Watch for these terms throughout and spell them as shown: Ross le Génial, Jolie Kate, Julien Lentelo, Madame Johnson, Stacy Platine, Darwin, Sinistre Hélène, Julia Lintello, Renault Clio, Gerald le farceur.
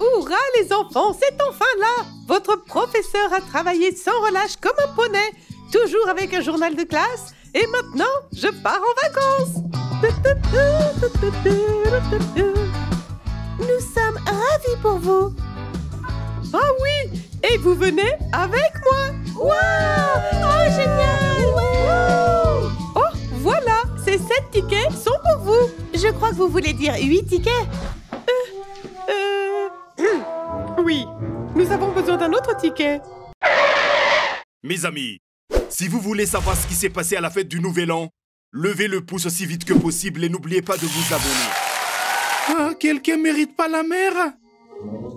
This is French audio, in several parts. Hurrah les enfants, c'est enfin là! Votre professeur a travaillé sans relâche comme un poney, toujours avec un journal de classe, et maintenant, je pars en vacances! Nous sommes ravis pour vous! Ah oui! Et vous venez avec moi! Waouh! Oh, génial! Wow! Oh, voilà! Ces 7 tickets sont pour vous! Je crois que vous voulez dire 8 tickets! Oui, nous avons besoin d'un autre ticket. Mes amis, si vous voulez savoir ce qui s'est passé à la fête du Nouvel An, levez le pouce aussi vite que possible et n'oubliez pas de vous abonner. Ah, quelqu'un mérite pas la mer?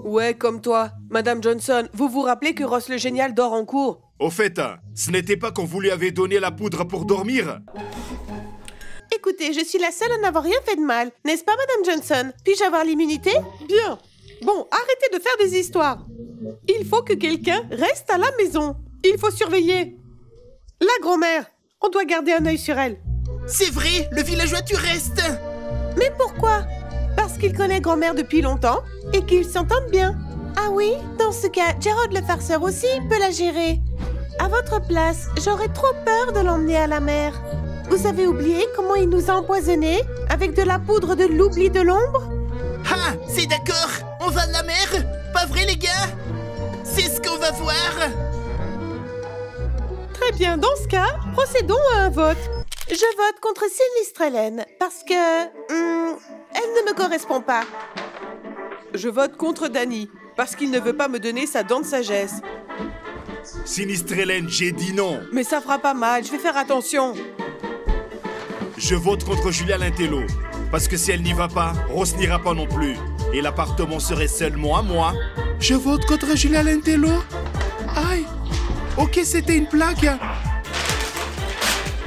Ouais, comme toi. Madame Johnson, vous vous rappelez que Ross le Génial dort en cours? Au fait, ce n'était pas qu'on vous lui avait donné la poudre pour dormir? Écoutez, je suis la seule à n'avoir rien fait de mal, n'est-ce pas, Madame Johnson? Puis-je avoir l'immunité? Bien. Bon, arrêtez de faire des histoires. Il faut que quelqu'un reste à la maison. Il faut surveiller. La grand-mère, on doit garder un œil sur elle. C'est vrai, le villageois, tu restes. Mais pourquoi? Parce qu'il connaît grand-mère depuis longtemps et qu'ils s'entendent bien. Ah oui, dans ce cas, Gerald le farceur aussi peut la gérer. À votre place, j'aurais trop peur de l'emmener à la mer. Vous avez oublié comment il nous a empoisonnés avec de la poudre de l'oubli de l'ombre? Ah, c'est d'accord, on va à la mer, pas vrai les gars? C'est ce qu'on va voir. Très bien, dans ce cas, procédons à un vote. Je vote contre Sinistre Hélène, parce que... elle ne me correspond pas. Je vote contre Danny, parce qu'il ne veut pas me donner sa dent de sagesse. Sinistre Hélène, j'ai dit non. Mais ça fera pas mal, je vais faire attention. Je vote contre Julien Lentelo. Parce que si elle n'y va pas, Ross n'ira pas non plus. Et l'appartement serait seulement à moi. Je vote contre Julia Lintello. Aïe. Ok, c'était une blague.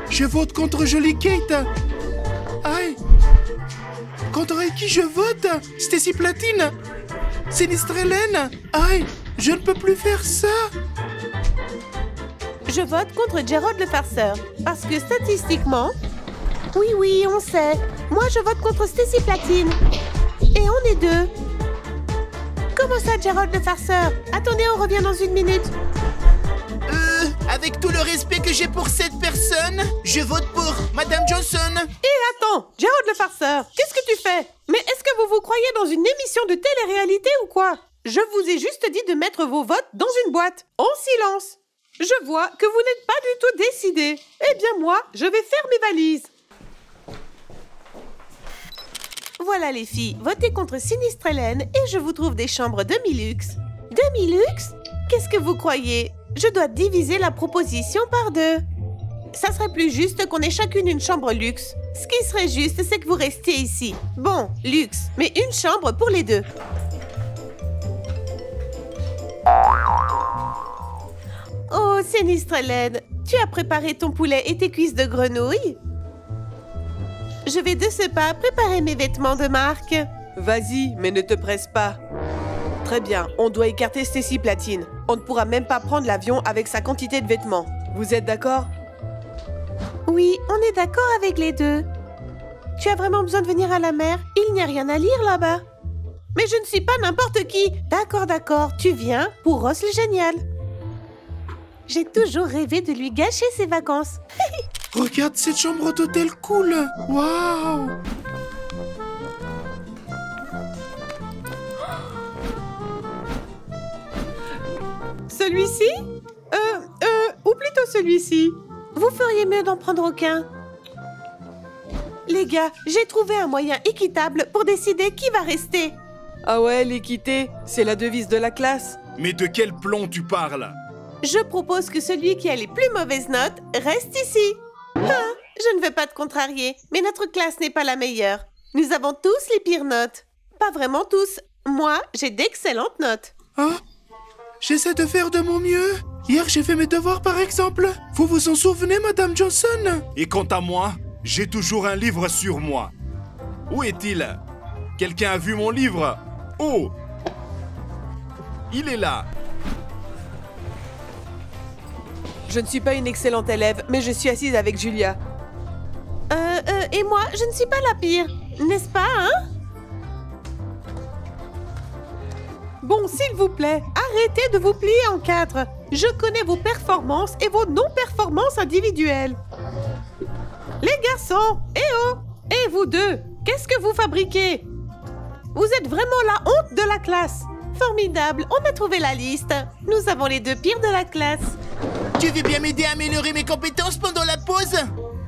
Je vote contre Jolie Kate. Aïe. Contre qui je vote? Stacy Platine. Sinistre Hélène. Aïe. Je ne peux plus faire ça. Je vote contre Gerald le farceur. Parce que statistiquement... Oui, oui, on sait. Moi, je vote contre Stacy Platine. Et on est deux. Comment ça, Gerald le farceur? Attendez, on revient dans une minute. Avec tout le respect que j'ai pour cette personne, je vote pour Madame Johnson. Et attends, Gerald le farceur, qu'est-ce que tu fais? Mais est-ce que vous vous croyez dans une émission de télé-réalité ou quoi? Je vous ai juste dit de mettre vos votes dans une boîte, en silence. Je vois que vous n'êtes pas du tout décidé. Eh bien, moi, je vais faire mes valises. Voilà les filles, votez contre Sinistre Hélène et je vous trouve des chambres demi-luxe. Demi-luxe? Qu'est-ce que vous croyez? Je dois diviser la proposition par deux. Ça serait plus juste qu'on ait chacune une chambre luxe. Ce qui serait juste, c'est que vous restiez ici. Bon, luxe, mais une chambre pour les deux. Oh, Sinistre Hélène, tu as préparé ton poulet et tes cuisses de grenouille? Je vais de ce pas préparer mes vêtements de marque. Vas-y, mais ne te presse pas. Très bien, on doit écarter Stacy Platine. On ne pourra même pas prendre l'avion avec sa quantité de vêtements. Vous êtes d'accord? Oui, on est d'accord avec les deux. Tu as vraiment besoin de venir à la mer? Il n'y a rien à lire là-bas. Mais je ne suis pas n'importe qui. D'accord, d'accord, tu viens pour Ross le Génial. J'ai toujours rêvé de lui gâcher ses vacances. Regarde cette chambre d'hôtel cool! Waouh! Celui-ci? Ou plutôt celui-ci. Vous feriez mieux d'en prendre aucun. Les gars, j'ai trouvé un moyen équitable pour décider qui va rester. Ah ouais, l'équité, c'est la devise de la classe. Mais de quel plomb tu parles? Je propose que celui qui a les plus mauvaises notes reste ici. Ah, je ne veux pas te contrarier, mais notre classe n'est pas la meilleure. Nous avons tous les pires notes. Pas vraiment tous. Moi, j'ai d'excellentes notes. Ah, j'essaie de faire de mon mieux. Hier, j'ai fait mes devoirs, par exemple. Vous vous en souvenez, Madame Johnson? Et quant à moi, j'ai toujours un livre sur moi. Où est-il? Quelqu'un a vu mon livre? Oh! Il est là. Je ne suis pas une excellente élève, mais je suis assise avec Julia. Et moi, je ne suis pas la pire, n'est-ce pas, hein? Bon, s'il vous plaît, arrêtez de vous plier en quatre. Je connais vos performances et vos non-performances individuelles. Les garçons, eh oh! Et vous deux, qu'est-ce que vous fabriquez? Vous êtes vraiment la honte de la classe. Formidable, on a trouvé la liste. Nous avons les deux pires de la classe. Tu veux bien m'aider à améliorer mes compétences pendant la pause?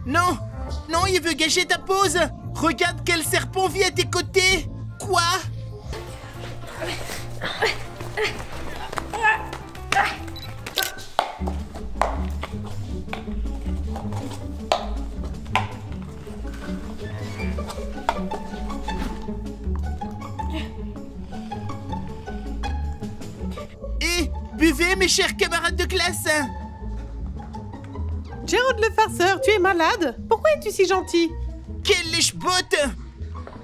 Non, non, il veut gâcher ta pause. Regarde quel serpent vit à tes côtés. Quoi? Et buvez, mes chers camarades de classe. Gerald le farceur, tu es malade? Pourquoi es-tu si gentil? Quelle lèche-botte!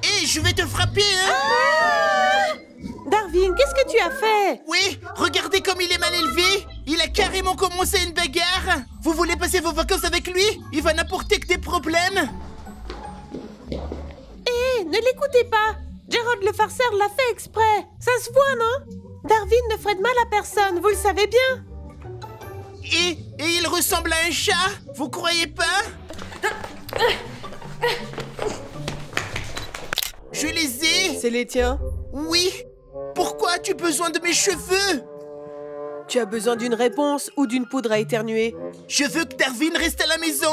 Et je vais te frapper, hein? Ah! Darwin, qu'est-ce que tu as fait? Oui, regardez comme il est mal élevé. Il a carrément commencé une bagarre. Vous voulez passer vos vacances avec lui? Il va n'apporter que des problèmes. Eh, ne l'écoutez pas. Gerald le farceur l'a fait exprès. Ça se voit, non? Darwin ne ferait de mal à personne, vous le savez bien. Et il ressemble à un chat, vous croyez pas? Je les ai. C'est les tiens? Oui. Pourquoi as-tu besoin de mes cheveux? Tu as besoin d'une réponse ou d'une poudre à éternuer? Je veux que Darwin reste à la maison.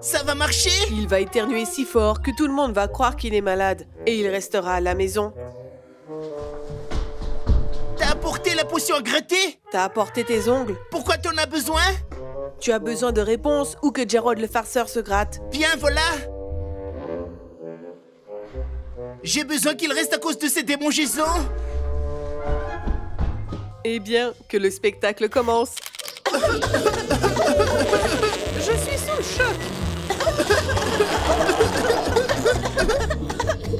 Ça va marcher? Il va éternuer si fort que tout le monde va croire qu'il est malade. Et il restera à la maison. T'as apporté la potion à gratter? T'as apporté tes ongles? Pourquoi t'en as besoin? Tu as besoin de réponses ou que Gerald le farceur se gratte? Bien, voilà. J'ai besoin qu'il reste à cause de ces démangeaisons. Eh bien, que le spectacle commence. Je suis sous le choc.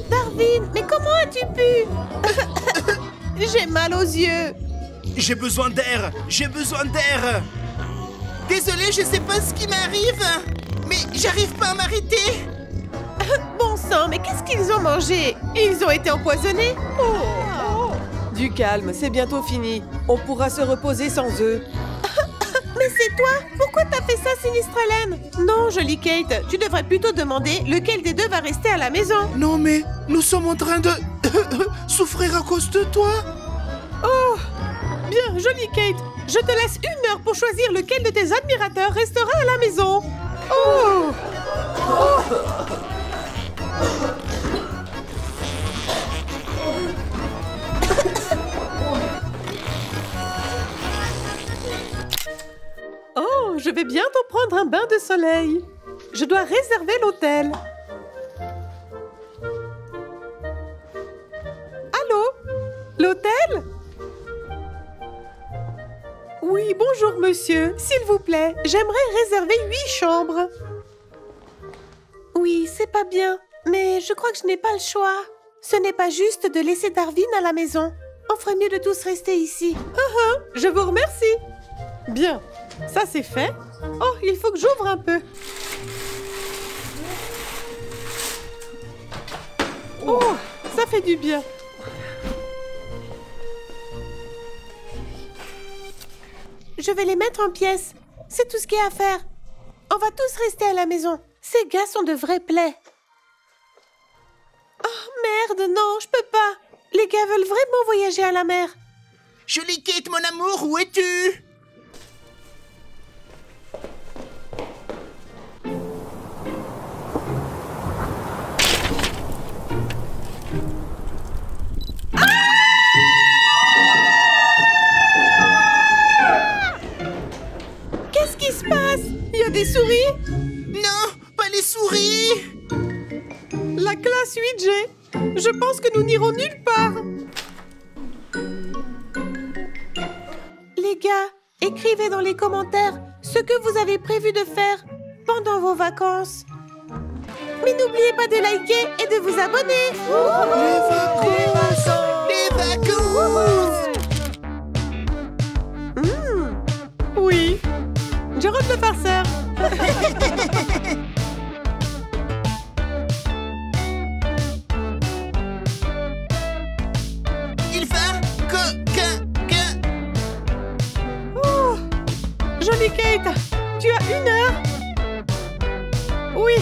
Darwin, mais comment as-tu pu? J'ai mal aux yeux. J'ai besoin d'air. J'ai besoin d'air. Désolée, je sais pas ce qui m'arrive. Mais j'arrive pas à m'arrêter. Bon sang, mais qu'est-ce qu'ils ont mangé? Ils ont été empoisonnés? Oh. Du calme, c'est bientôt fini. On pourra se reposer sans eux. Mais c'est toi? Pourquoi t'as fait ça, Sinistre Hélène? Non, jolie Kate, tu devrais plutôt demander lequel des deux va rester à la maison. Non, mais nous sommes en train de souffrir à cause de toi. Oh, bien, jolie Kate, je te laisse 1 heure pour choisir lequel de tes admirateurs restera à la maison. Oh, oh. Oh, je vais bientôt prendre un bain de soleil. Je dois réserver l'hôtel. Allô? L'hôtel? Oui, bonjour monsieur. S'il vous plaît, j'aimerais réserver 8 chambres. Oui, c'est pas bien. Mais je crois que je n'ai pas le choix. Ce n'est pas juste de laisser Darwin à la maison. On ferait mieux de tous rester ici. Je vous remercie. Bien, ça c'est fait. Oh, il faut que j'ouvre un peu. Oh, ça fait du bien. Je vais les mettre en pièces. C'est tout ce qu'il y a à faire. On va tous rester à la maison. Ces gars sont de vraies plaies. Oh merde, non, je peux pas. Les gars veulent vraiment voyager à la mer. Jolie Kate, mon amour, où es-tu? Ah! Qu'est-ce qui se passe? Il y a des souris? Non, pas les souris. La classe 8G, je pense que nous n'irons nulle part. Les gars, écrivez dans les commentaires ce que vous avez prévu de faire pendant vos vacances. Mais n'oubliez pas de liker et de vous abonner. Les vacances. Oui, Gerald le farceur. Jolie Kate, tu as 1 heure. Oui,